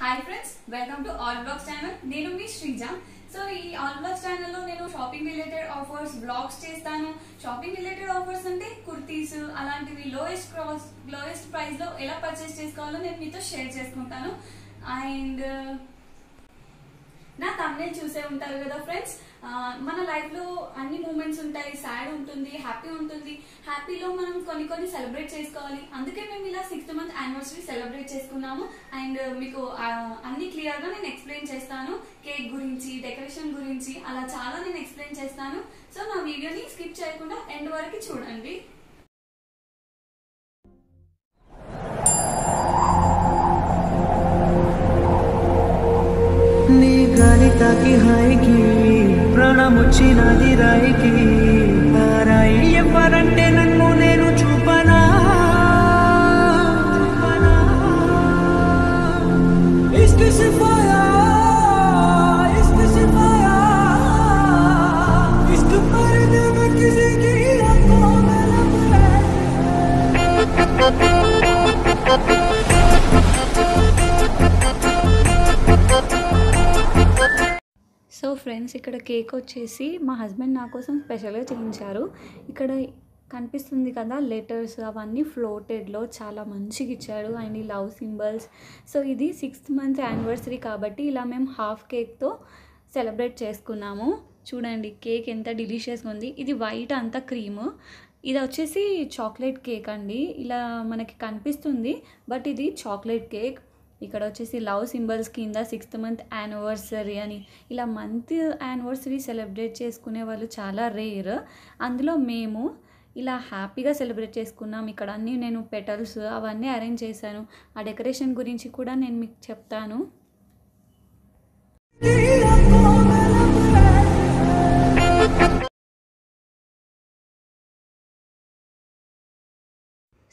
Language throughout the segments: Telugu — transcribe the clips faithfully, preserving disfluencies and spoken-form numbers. high friends welcome to all vlogs channel नेनु मी श्रीजा सो ई आल व्लॉग्स चैनल लो नेनु शॉपिंग रिलेटेड ऑफर्स व्लॉग्स చేస్తాను షాపింగ్ రిలేటెడ్ ఆఫర్స్ అంటే కుర్తీస్ అలాంటివి లోయెస్ట్ కాస్ట్ లోయెస్ట్ ప్రైస్ లో ఎలా purchase చేసుకోవాలో నేను మీతో షేర్ చేసుకుంటాను అండ్ నా థంబ్నెయిల్ చూసే ఉంటారు కదా ఫ్రెండ్స్ మన లైఫ్ లో అన్ని మూమెంట్స్ ఉంటాయి సాడ్ ఉంటుంది హ్యాపీ ఉంటుంది హ్యాపీలో మనం కొన్ని కొన్ని సెలబ్రేట్ చేసుకోవాలి అందుకే మేము ఇలా సిక్స్త్ మంత్ యానివర్సరీ సెలబ్రేట్ చేసుకున్నాము అండ్ మీకు అన్ని క్లియర్ గా నేను ఎక్స్‌ప్లెయిన్ చేస్తాను కేక్ గురించి డెకరేషన్ గురించి అలా చాలా నేను ఎక్స్‌ప్లెయిన్ చేస్తాను సో నా వీడియోని స్కిప్ చేయకుండా ఎండ్ వరకు చూడండి ताकि हाय की प्राणम उच्ची नादी राय की ताराई ये परंटे नन्नु नेनु चूपना चूपना इश्क से पाया इश्क से पाया इश्क पर देव किसी की आंखों में लपड़ा सो फ्रेंड्स इकड़ केक वच्चेसी मा हस्बैंड ना कोसम स्पेषल चेयिंचारु इकड़ कनिपिस्तुंदी कदा लेटर्स अवन्नी फ्लोटेड लो चाला मंचिगा इच्चारु अंड लव सिंबल्स सो इदी सिक्स्थ मंथ एनिवर्सरी काबट्टी इला मेम हाफ केक तो सेलब्रेट चेसुकुन्नामु चूडंडी केक एंत डिलीशियस गा उंदी इदी व्हाइट अंत क्रीम ఇది వచ్చేసి చాక్లెట్ కేక్ అండి ఇలా మనకి కనిపిస్తుంది బట్ ఇది చాక్లెట్ కేక్ ఇక్కడ వచ్చేసి లవ్ సింబల్స్ కింద సిక్స్త్ మంత్ యానివర్సరీ అని ఇలా మంత్ యానివర్సరీ సెలబ్రేట్ చేసుకునే వాళ్ళు చాలా రేర్ అందులో మేము ఇలా హ్యాపీగా సెలబ్రేట్ చేసుకున్నాం ఇక్కడ అన్ని నేను పెటల్స్ అవన్నీ అరేంజ్ చేశాను ఆ డెకరేషన్ గురించి కూడా నేను మీకు చెప్తాను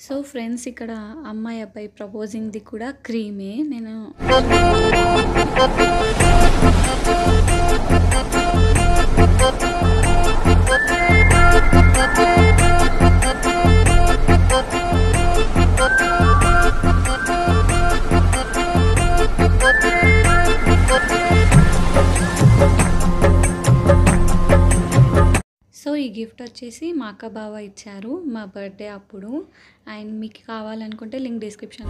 सो फ्रेंड्स इकड़ अम्माई अब्बाई प्रपोजिंग दी कुड़ा क्रीमे नेनु गिफ्ट వచ్చేసి మా అక్క బావ ఇచ్చారు మా బర్త్డే అప్పుడు అండ్ మీకు కావాలనుకుంటే లింక్ డిస్క్రిప్షన్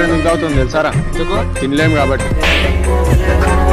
లో మనం వాటర్ ఎందుకు తాగుతాం తెలుసారా తినలేం కాబట్టి